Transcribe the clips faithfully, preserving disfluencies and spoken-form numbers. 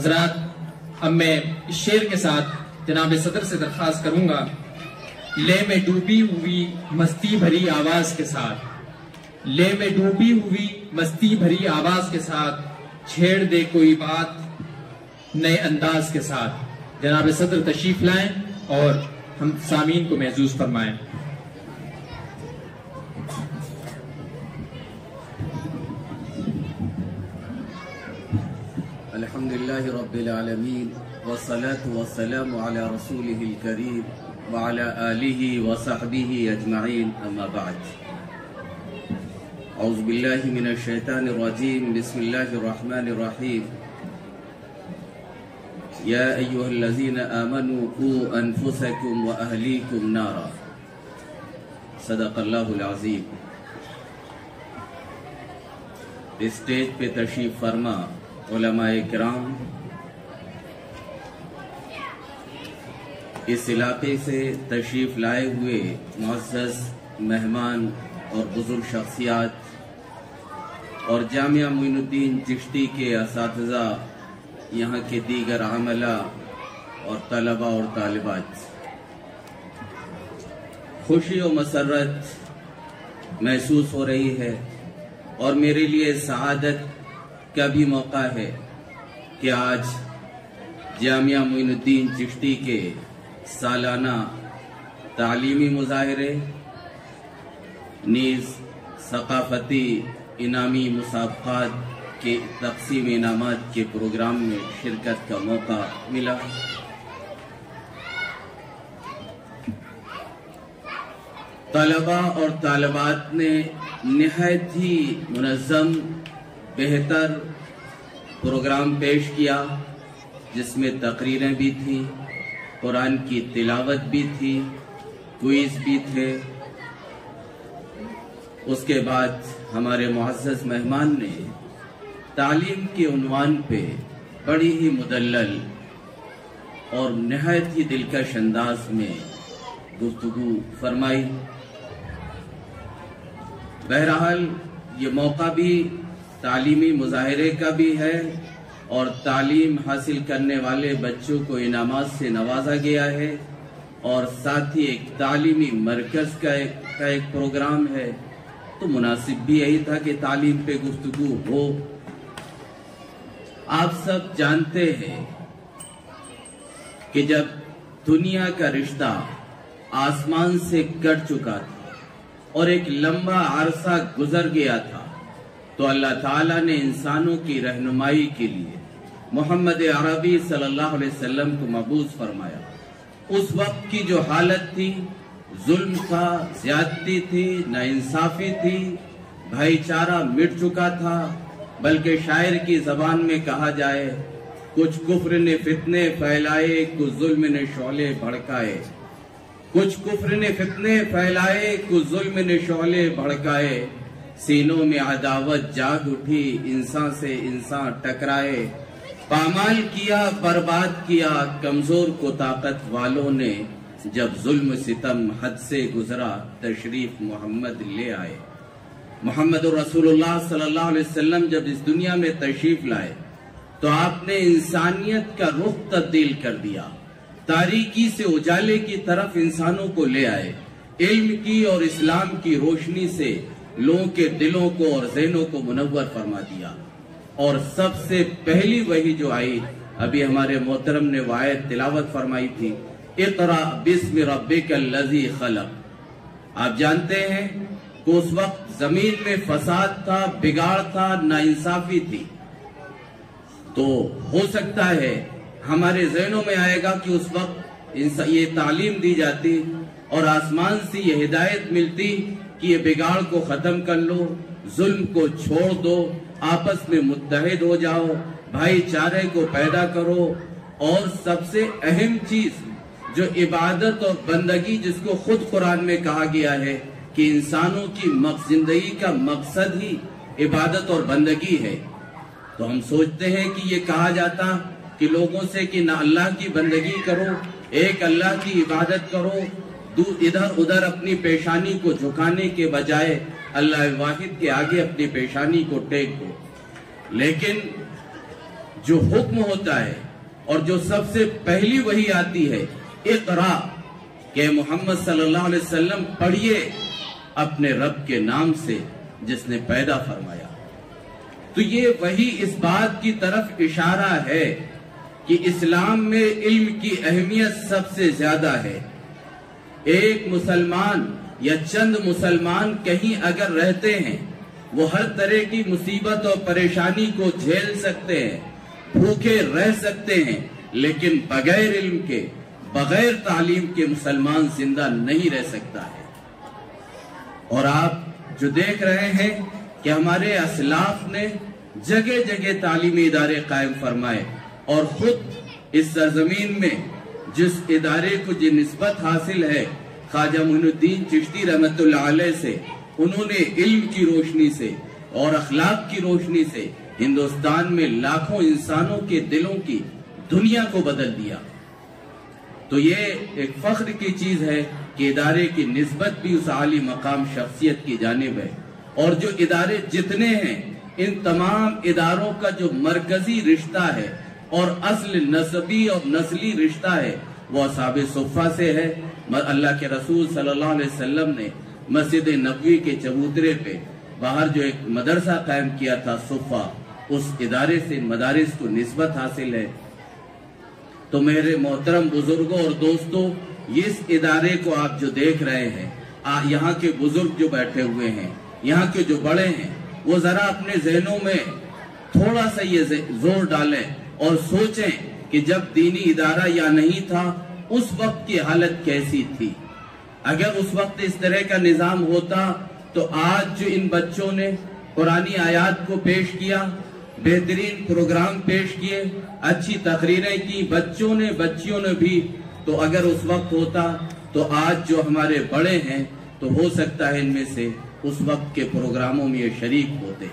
हजरात, अब मैं इस शेर के साथ जनाब सदर से दरख्वास्त करूंगा, ले में डूबी हुई मस्ती भरी आवाज के साथ, ले में डूबी हुई मस्ती भरी आवाज के साथ छेड़ दे कोई बात नए अंदाज के साथ। जनाब सदर तशरीफ लाएं और हम सामीन को महसूस फरमाएं। अल्हम्दुलिल्लाह रब्बिल आलमीन वस्सलातु वस्सलामु अला रसूलिहिल करीम व अला आलिहि व सहबिहि अजमईन, अम्मा बाद। औज़ु बिल्लाहि मिनश शैतानिर रजीम, बिस्मिल्लाहिर रहमानिर रहीम। या अय्युहल्लज़ीना आमनू कू अनफुसकुम व अहलीकुम नारा, सदक़ल्लाहुल अज़ीम। स्टेज पे तशरीफ फरमा उलमाए किराम, इस इलाके से तशरीफ लाए हुए मुअज़्ज़ज़ मेहमान और बुजुर्ग शख्सियात और जामिया मोइनुद्दीन चिश्ती के असातिज़ा, यहाँ के दीगर आमला और तलबा और तालिबात, खुशी और मसर्रत महसूस हो रही है और मेरे लिए सआदत का भी मौका है कि आज जामिया मोइनुद्दीन चिश्ती के सालाना तालीमी मुजाहरे नीज़ सकाफती इनामी मुसाबक़ात के तकसीम इनामात के प्रोग्राम में शिरकत का मौका मिला। तलबा और तालिबात ने निहायत ही मुनज़्ज़म बेहतर प्रोग्राम पेश किया, जिसमें तकरीरें भी थीं, कुरान की तिलावत भी थी, क्विज़ भी थे। उसके बाद हमारे मुअज़्ज़ज़ मेहमान ने तालीम के उन्वान पे बड़ी ही मुदल्लल और नहायत ही दिलकश अंदाज में गुफ्तगू फरमाई। बहरहाल ये मौका भी तालीमी मुजाहरे का भी है और तालीम हासिल करने वाले बच्चों को इनामात से नवाजा गया है और साथ ही एक तालीमी मरकज़ का, का एक प्रोग्राम है, तो मुनासिब भी यही था कि तालीम पे गुफ्तगू हो। आप सब जानते हैं कि जब दुनिया का रिश्ता आसमान से कट चुका था और एक लंबा अरसा गुजर गया था, तो अल्लाह ताला ने इंसानों की रहनुमाई के लिए मोहम्मद अरबी सल्लल्लाहु अलैहि वसल्लम को मबूस फरमाया। उस वक्त की जो हालत थी, जुल्म था, ज्यादती थी, नाइंसाफी थी, भाईचारा मिट चुका था, बल्कि शायर की जबान में कहा जाए, कुछ कुफ्र ने फितने फैलाए, कुछ जुल्म ने शोले भड़काए, कुछ कुफ्र ने फितने फैलाए, कुछ जुल्म ने शोले भड़काए। सीनों में अदावत जाग उठी, इंसान से इंसान टकराए, पामाल किया, बर्बाद किया कमजोर को ताकत वालों ने। जब जुल्म सितम हद से गुजरा, तशरीफ मोहम्मद ले आए। मोहम्मद रसूलुल्लाह सल्लल्लाहु अलैहि वसल्लम जब इस दुनिया में तशरीफ लाए, तो आपने इंसानियत का रुख तब्दील कर दिया, तारीकी से उजाले की तरफ इंसानों को ले आए, इल्म की और इस्लाम की रोशनी से लोगों के दिलों को और ज़हनों को मुनव्वर फरमा दिया। और सबसे पहली वही जो आई, अभी हमारे मोहतरम ने वायत तिलावत फरमाई थी, इक़रा बिस्मि रब्बिकल्लज़ी ख़लक़। आप जानते हैं कि उस वक्त जमीन में फसाद था, बिगाड़ था, नाइंसाफी थी, तो हो सकता है हमारे ज़हनों में आएगा कि उस वक्त ये तालीम दी जाती और आसमान से ये हिदायत मिलती कि ये बिगाड़ को खत्म कर लो, जुल्म को छोड़ दो, आपस में मुत्तहिद हो जाओ, भाईचारे को पैदा करो, और सबसे अहम चीज जो इबादत और बंदगी, जिसको खुद कुरान में कहा गया है कि इंसानों की जिंदगी का मकसद ही इबादत और बंदगी है। तो हम सोचते हैं कि ये कहा जाता कि लोगों से कि ना अल्लाह की बंदगी करो, एक अल्लाह की इबादत करो, इधर उधर अपनी पेशानी को झुकाने के बजाय अल्लाह वाहिद के आगे अपनी पेशानी को टेक दो। लेकिन जो हुक्म होता है और जो सबसे पहली वही आती है, इकरा के मोहम्मद सल्लल्लाहु अलैहि वसल्लम पढ़िए अपने रब के नाम से जिसने पैदा फरमाया। तो ये वही इस बात की तरफ इशारा है कि इस्लाम में इल्म की अहमियत सबसे ज्यादा है। एक मुसलमान या चंद मुसलमान कहीं अगर रहते हैं वो हर तरह की मुसीबत और परेशानी को झेल सकते हैं, भूखे रह सकते हैं, लेकिन बगैर इल्म के, बगैर तालीम के मुसलमान जिंदा नहीं रह सकता है। और आप जो देख रहे हैं कि हमारे असलाफ ने जगह जगह तालीमी इदारे कायम फरमाए और खुद इस सरजमीन में जिस इदारे को जो निस्बत हासिल है ख्वाजा मोइनुद्दीन चिश्ती रहमतुल्लाह अलैह से, उन्होंने इल्म की रोशनी से और अखलाक की रोशनी से हिंदुस्तान में लाखों इंसानों के दिलों की दुनिया को बदल दिया। तो ये एक फख्र की चीज है कि इदारे की निस्बत भी उस आली मकाम शख्सियत की जानिब है। और जो इदारे जितने हैं, इन तमाम इदारों का जो मरकजी रिश्ता है और असल नस्बी और नस्ली रिश्ता है वो असहाबे सुफ़ा से है। अल्लाह के रसूल सल्लल्लाहु अलैहि वसल्लम ने मस्जिद नबवी के चबूतरे पे बाहर जो एक मदरसा कायम किया था सुफ़ा, उस इदारे से मदारिस को निस्बत हासिल है। तो मेरे मोहतरम बुजुर्गों और दोस्तों, इस इदारे को आप जो देख रहे हैं, यहाँ के बुजुर्ग जो बैठे हुए हैं, यहाँ के जो बड़े हैं, वो जरा अपने जहनों में थोड़ा सा ये जोर डालें और सोचें कि जब दीनी इदारा या नहीं था उस वक्त की हालत कैसी थी। अगर उस वक्त इस तरह का निज़ाम होता तो आज जो इन बच्चों ने पुरानी आयात को पेश किया, बेहतरीन प्रोग्राम पेश किए, अच्छी तकरीरें की बच्चों ने, बच्चियों ने भी, तो अगर उस वक्त होता तो आज जो हमारे बड़े हैं तो हो सकता है इनमें से उस वक्त के प्रोग्रामों में ये शरीक होते।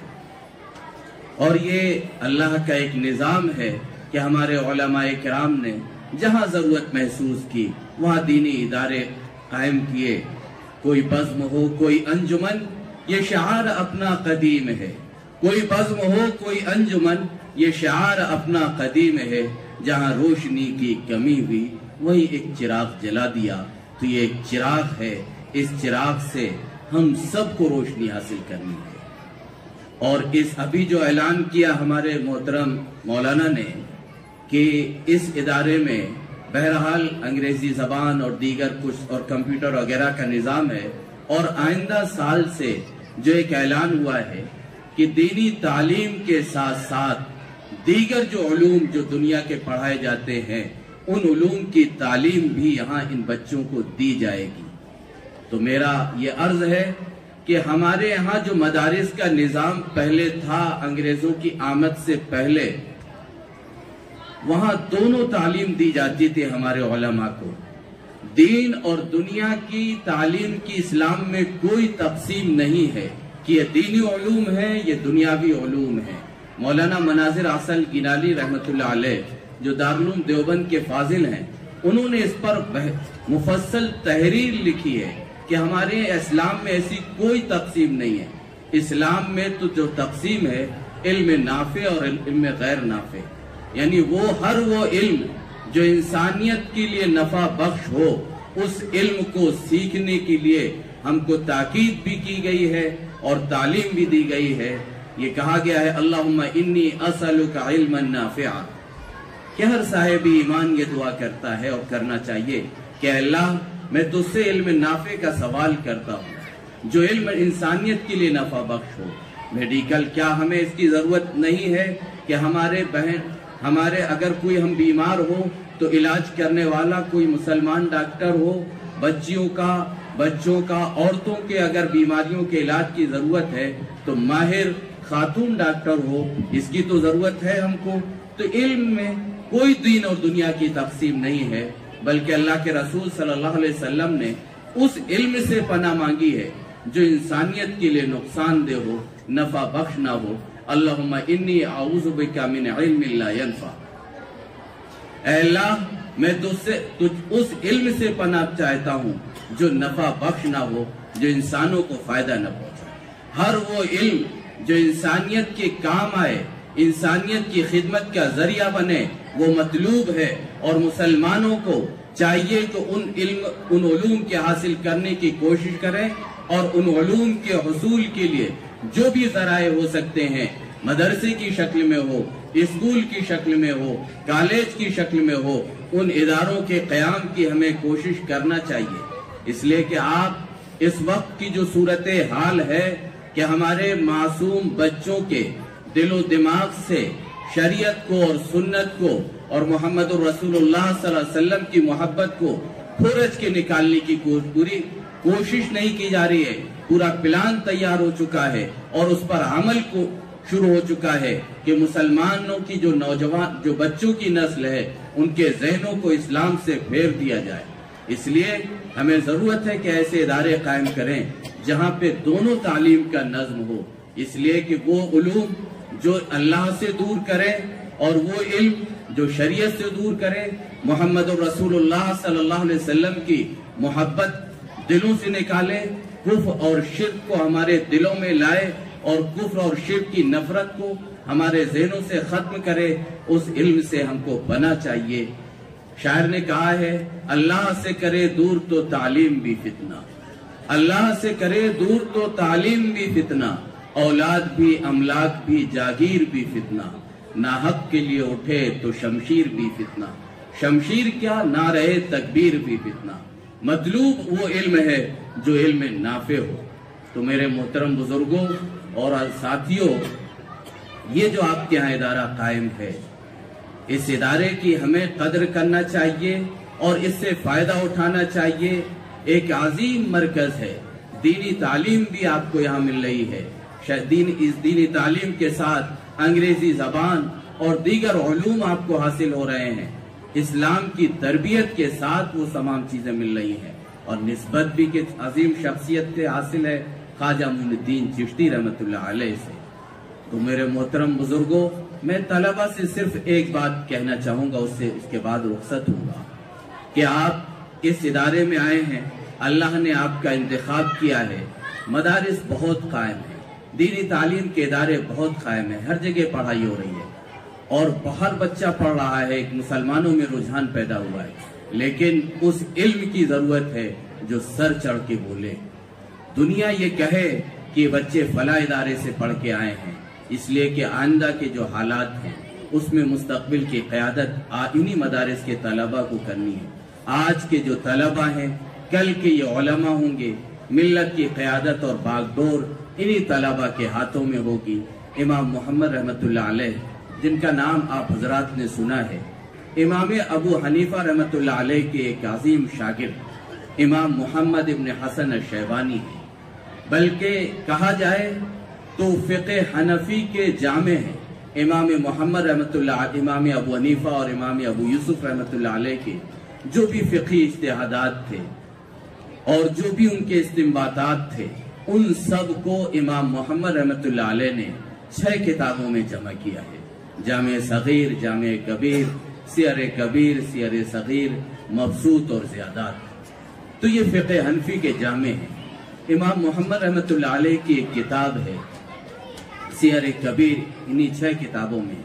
और ये अल्लाह का एक निज़ाम है कि हमारे उलमाए किराम ने जहाँ ज़रूरत महसूस की वहाँ दीनी इदारे कायम किए। कोई बज़्म हो कोई अंजुमन, ये शआर अपना कदीम है। कोई बज़्म हो कोई अंजुमन, ये शआर अपना कदीम है। जहाँ रोशनी की कमी हुई वही एक चिराग जला दिया। तो ये एक चिराग है, इस चिराग से हम सबको रोशनी हासिल करनी है। और इस अभी जो ऐलान किया हमारे मोहतरम मौलाना ने कि इस इदारे में बहरहाल अंग्रेजी ज़बान और दीगर कुछ और कंप्यूटर वगैरह का निज़ाम है। और आइंदा साल से जो एक ऐलान हुआ है कि दीनी तालीम के साथ साथ दीगर जो उलूम जो दुनिया के पढ़ाए जाते हैं उन उलूम की तालीम भी यहाँ इन बच्चों को दी जाएगी। तो मेरा ये अर्ज़ है कि हमारे यहाँ जो मदारिस का निज़ाम पहले था अंग्रेज़ों की आमद से पहले, वहाँ दोनों तालीम दी जाती थी हमारे उलमा को। दीन और दुनिया की तालीम की इस्लाम में कोई तकसीम नहीं है कि ये दीनी उलूम है, ये दुनियावी उलूम है। मौलाना मनाजिर अहसन गिलानी रहमतुल्लाह अलैह जो दारुलूम देवबंद के फाजिल हैं, उन्होंने इस पर मुफस्सल तहरीर लिखी है कि हमारे इस्लाम में ऐसी कोई तकसीम नहीं है। इस्लाम में तो जो तकसीम है इल्म नाफे और इल्म गैर नाफे, यानी वो हर वो इल्म जो इंसानियत के लिए नफा बख्श हो, उस इल्म को सीखने के लिए हमको ताकीद भी की गई है और तालीम भी दी गई है। ये कहा गया है अल्लाहुम्मा इन्नी असअलुका इल्मन नाफिआ, कि हर साहिब ईमान ये दुआ करता है और करना चाहिए कि अल्लाह मैं तुझसे इल्म नाफे का सवाल करता हूँ जो इल्म इंसानियत के लिए नफा बख्श हो। मेडिकल क्या हमें इसकी जरूरत नहीं है कि हमारे बहन हमारे अगर कोई हम बीमार हो तो इलाज करने वाला कोई मुसलमान डॉक्टर हो। बच्चियों का, बच्चों का, औरतों के अगर बीमारियों के इलाज की ज़रूरत है तो माहिर खातून डॉक्टर हो, इसकी तो ज़रूरत है हमको। तो इल्म में कोई दीन और दुनिया की तकसीम नहीं है, बल्कि अल्लाह के रसूल सल्लल्लाहु अलैहि वसल्लम ने उस इल्म से पना मांगी है जो इंसानियत के लिए नुकसानदेह हो, नफा बख्श ना हो। अल्लाहुम्मा इन्नी आऊज़ु बिका मिन इल्मिन ला यनफ़ा, अल्लाह मैं तुझसे तुझ उस इल्म से पनाह चाहता हूँ जो नफा बख्श ना हो, जो इंसानों को फायदा न पहुँचाए। हर वो इल्म जो इंसानियत के काम आए, इंसानियत की खिदमत का जरिया बने, वो मतलूब है। और मुसलमानों को चाहिए कि उन इल्म उन उलूम के हासिल करने की कोशिश करें और उन उलूम के हुसूल के लिए जो भी जराए हो सकते हैं, मदरसे की शक्ल में हो, स्कूल की शक्ल में हो, कॉलेज की शक्ल में हो, उन इदारों के क़याम की हमें कोशिश करना चाहिए। इसलिए कि आप इस वक्त की जो सूरत हाल है कि हमारे मासूम बच्चों के दिलो दिमाग से शरीयत को और सुन्नत को और मोहम्मद रसूलुल्लाह सल्लल्लाहु अलैहि वसल्लम की मोहब्बत को खोरच के निकालने की पूरी कोशिश नहीं की जा रही है। पूरा प्लान तैयार हो चुका है और उस पर अमल को शुरू हो चुका है कि मुसलमानों की जो नौजवान जो बच्चों की नस्ल है उनके जहनों को इस्लाम से फेर दिया जाए। इसलिए हमें जरूरत है कि ऐसे इदारे कायम करें जहाँ पे दोनों तालीम का नज्म हो, इसलिए कि वो उलूम जो अल्लाह से दूर करे और वो इल्म जो शरीयत से दूर करे, मोहम्मद रसूलुल्लाह सल्लल्लाहु अलैहि वसल्लम की मोहब्बत दिलों से निकाले, कुफ्र और शिर्क को हमारे दिलों में लाए और कुफ्र और शिर्क की नफरत को हमारे जहनों से खत्म करे। उस इल्म से हमको बना चाहिए। शायर ने कहा है, अल्लाह से करे दूर तो तालीम भी फितना, अल्लाह से करे दूर तो तालीम भी फितना, औलाद भी अमलाक भी जागीर भी फितना, ना हक के लिए उठे तो शमशीर भी फितना, शमशीर क्या ना रहे तकबीर भी फितना। मतलूब वो इल्म है जो इल्म नाफे हो। तो मेरे मोहतरम बुजुर्गों और साथियों, ये जो आपके यहाँ इदारा कायम है, इस इदारे की हमें कदर करना चाहिए और इससे फायदा उठाना चाहिए। एक अजीम मरकज है, दीनी तालीम भी आपको यहाँ मिल रही है। दीन इस दीनी तालीम के साथ अंग्रेजी जबान और दीगर उलूम आपको हासिल हो रहे हैं। इस्लाम की तरबियत के साथ वो तमाम चीजें मिल रही हैं और निस्बत भी किस अजीम शख्सियत से हासिल है, ख्वाजा मोइनुद्दीन चिश्ती रहमतुल्लाह अलैह से। तो मेरे मोहतरम बुजुर्गों, मैं तलबा से सिर्फ एक बात कहना चाहूंगा, उससे उसके बाद रुखसत होगा कि आप इस इदारे में आए हैं, अल्लाह ने आपका इंतखाब किया है। मदारिस बहुत कायम है, दीनी तालीम के इदारे बहुत कायम है, हर जगह पढ़ाई हो रही है और बाहर बच्चा पढ़ रहा है। एक मुसलमानों में रुझान पैदा हुआ है, लेकिन उस इल्म की जरूरत है जो सर चढ़ के बोले। दुनिया ये कहे कि बच्चे फला इदारे से पढ़ के आए हैं, इसलिए कि आइंदा के जो हालात हैं उसमें मुस्तकबिल की क़यादत इन्हीं मदारिस के तलबा को करनी है। आज के जो तलबा हैं, कल के ये उलमा होंगे। मिल्लत की क़यादत और बागडोर इन्हीं तलबा के हाथों में होगी। इमाम मोहम्मद रहमतुल्लाह अलैह, जिनका नाम आप हजरात ने सुना है, इमाम अबू हनीफा रहमतुल्लाह अलैह के एक अजीम शागिर्द इमाम मुहम्मद इब्न हसन शैबानी है, बल्कि कहा जाए तो फ़िक़्ह हनफी के जामे हैं। इमाम मोहम्मद रहमतुल्लाह अलैह, इमाम अबू हनीफा और इमाम अबू यूसुफ रहमतुल्लाह अलैह के जो भी फ़िक़्ही इज्तिहादात थे और जो भी उनके इस्तिंबातात थे, उन सब को इमाम मोहम्मद रहमतुल्लाह अलैह ने छह किताबों में जमा किया है। जामे सगीर, जामे कबीर, सियर कबीर, सियर सगीर, मबसूत और ज़ियादात। तो ये फ़िक़्ह हनफी के जामे हैं। इमाम मोहम्मद रहमतुल्लाह अलैह की एक किताब है सियर कबीर, इन्हीं छह किताबों में।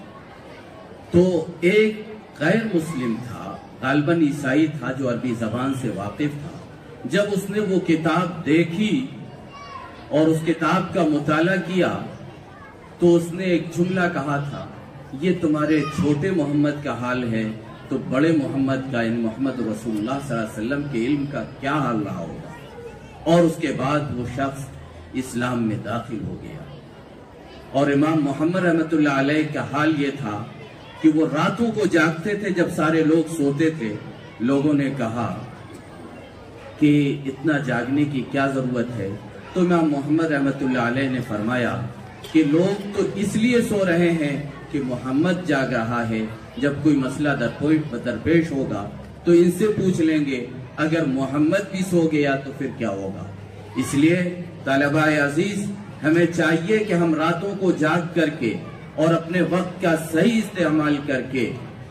तो एक गैर मुस्लिम था, ग़ालिबन ईसाई था, जो अरबी जबान से वाकिफ था। जब उसने वो किताब देखी और उस किताब का मुताला किया तो उसने एक जुमला कहा था, ये तुम्हारे छोटे मोहम्मद का हाल है तो बड़े मोहम्मद का, इन मोहम्मद रसूलुल्लाह सल्लल्लाहु अलैहि वसल्लम के इल्म का क्या हाल रहा होगा। और उसके बाद वो शख्स इस्लाम में दाखिल हो गया। और इमाम मोहम्मद रहमतुल्लाह अलैह का हाल ये था कि वो रातों को जागते थे जब सारे लोग सोते थे। लोगों ने कहा कि इतना जागने की क्या जरूरत है, तो इमाम मोहम्मद रहमतुल्लाह अलैह ने फरमाया कि लोग तो इसलिए सो रहे हैं कि मोहम्मद जाग रहा है। जब कोई मसला दरपेश होगा तो इनसे पूछ लेंगे, अगर मोहम्मद भी सो गया तो फिर क्या होगा। इसलिए तलबा अजीज, हमें चाहिए कि हम रातों को जाग करके और अपने वक्त का सही इस्तेमाल करके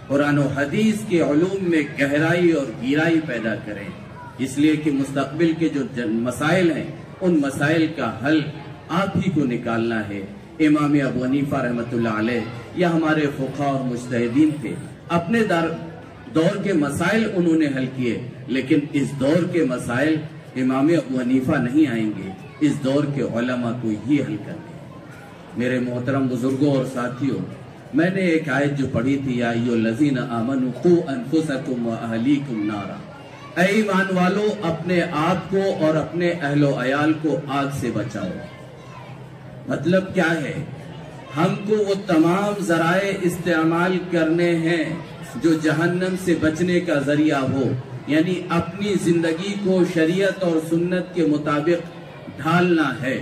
कुरान और हदीस के उलूम में गहराई और गीराई पैदा करें। इसलिए कि मुस्तकबिल के जो मसाइल हैं, उन मसाइल का हल आप ही को निकालना है। इमाम अबू हनीफा रहमतुल्लाह अलैह या हमारे फुक़हा और मुज्तहिदीन थे, अपने दौर के मसाइल उन्होंने हल किए, लेकिन इस दौर के मसाइल इमाम अबू हनीफा नहीं आएंगे, इस दौर के उलमा को ही हल करने। मेरे मोहतरम बुजुर्गों और साथियों, मैंने एक आयत जो पढ़ी थी, या अय्युहल्लज़ीना आमनू कू अनफुसकुम व अहलीकुम नारा, ऐ ईमान वालो अपने आप को और अपने अहलो अयाल को आग से बचाओ। मतलब क्या है, हमको वो तमाम जराए इस्तेमाल करने हैं जो जहन्नम से बचने का जरिया हो, यानी अपनी जिंदगी को शरीयत और सुन्नत के मुताबिक ढालना है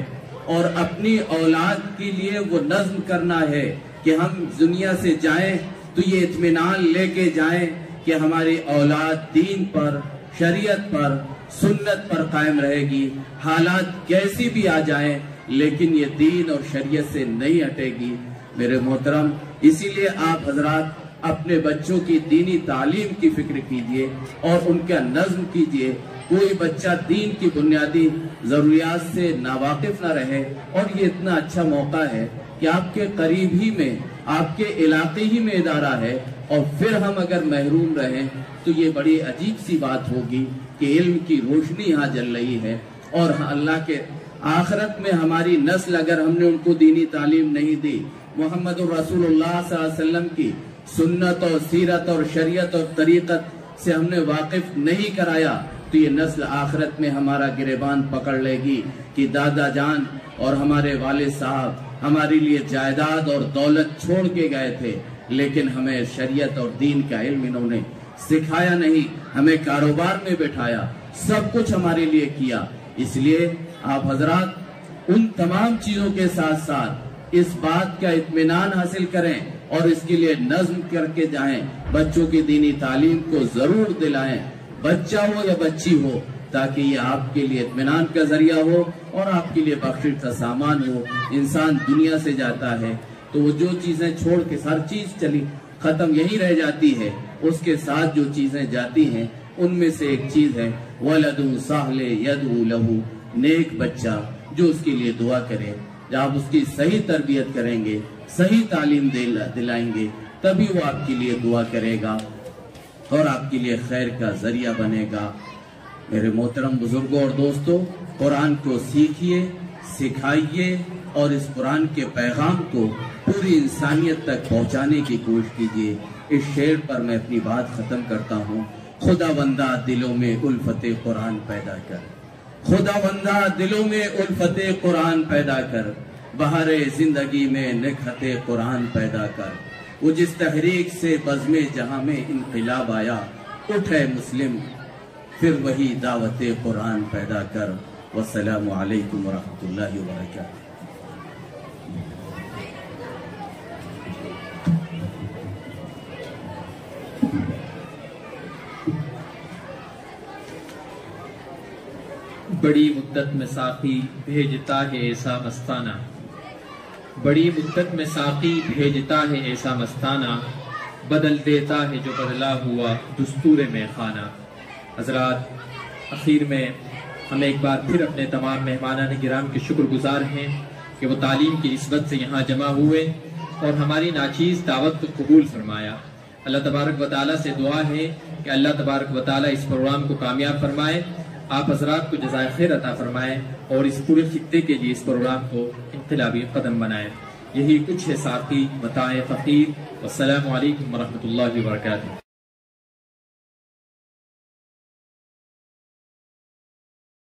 और अपनी औलाद के लिए वो नज़्म करना है कि हम दुनिया से जाएं तो ये इत्मीनान लेके जाएं कि हमारी औलाद दीन पर, शरीयत पर, सुन्नत पर कायम रहेगी। हालात कैसी भी आ जाएं लेकिन ये दीन और शरीयत से नहीं हटेगी। मेरे मोहतरम, इसीलिए आप हजरात अपने बच्चों की दीनी तालीम की फिक्र कीजिए और उनका नज़्म कीजिए। कोई बच्चा दीन की बुनियादी ज़रूरियात से नावाकिफ ना रहे। और ये इतना अच्छा मौका है कि आपके करीब ही में, आपके इलाके ही में इदारा है, और फिर हम अगर महरूम रहें तो ये बड़ी अजीब सी बात होगी कि इल्म की रोशनी यहाँ जल रही है। और अल्लाह के आखिरत में हमारी नस्ल, अगर हमने उनको दीनी तालीम नहीं दी, मोहम्मद रसूलुल्लाह सल्लल्लाहु अलैहि वसल्लम की सुन्नत और सीरत और शरीयत और तरीक़त से हमने वाकिफ नहीं कराया, तो ये नस्ल आखिरत में हमारा गिरेबान पकड़ लेगी कि दादा जान और हमारे वाले साहब हमारे लिए जायदाद और दौलत छोड़ के गए थे, लेकिन हमें शरीयत और दीन का इल्म इन्होंने सिखाया नहीं, हमें कारोबार में बैठाया, सब कुछ हमारे लिए किया। इसलिए आप हजरात उन तमाम चीजों के साथ साथ इस बात का इत्मीनान हासिल करें और इसके लिए नज़्म करके जाएं। बच्चों की दीनी तालीम को जरूर दिलाएं, बच्चा हो या बच्ची हो, ताकि ये आपके लिए इत्मीनान का जरिया हो और आपके लिए बख्शिश का सामान हो। इंसान दुनिया से जाता है तो वो जो चीजें छोड़ के, हर चीज चली खत्म यही रह जाती है, उसके साथ जो चीजें जाती हैं उनमें से एक चीज है वलदु साहले यदु लहू, नेक बच्चा जो उसके लिए दुआ करे। आप उसकी सही तरबियत करेंगे, सही तालीम दिलाएंगे, तभी वो आपके लिए दुआ करेगा और आपके लिए खैर का जरिया बनेगा। मेरे मोहतरम बुजुर्गों और दोस्तों, कुरान को सीखिए, सिखाइए और इस कुरान के पैगाम को पूरी इंसानियत तक पहुंचाने की कोशिश कीजिए। इस शेर पर मैं अपनी बात ख़त्म करता हूँ। खुदावंदा दिलों में उल्फते कुरान पैदा कर, खुदावंदा दिलों में उल्फते कुरान पैदा कर, बहारे जिंदगी में निखते कुरान पैदा कर। वो जिस तहरीक से बज़्मे जहाँ में इनकलाब आया, उठे मुस्लिम फिर वही दावत कुरान पैदा कर। वस्सलामु अलैकुम व रहमतुल्लाहि व बरकातहू। बड़ी मुद्दत में साकी भेजता है ऐसा मस्ताना, बड़ी मुद्दत में साकी भेजता है ऐसा मस्ताना, बदल देता है जो बदला हुआ दस्तूर में खाना। हजरात, आखिर में हम एक बार फिर अपने तमाम मेहमानान किराम के शुक्रगुजार हैं कि वो तालीम की निस्बत से यहाँ जमा हुए और हमारी नाचीज़ दावत को कबूल फरमाया। अल्लाह तबारक व तआला से दुआ है कि अल्लाह तबारक व तआला इस प्रोग्राम को कामयाब फरमाए, आप हजरात को जज़ाए खैर अता फरमाए और इस पूरे खित्ते के लिए इस प्रोग्राम को इंक़िलाबी कदम बनाए। यही कुछ है साथी बताएँ फ़कीर। वस्सलामु अलैकुम व रहमतुल्लाहि व बरकातहू।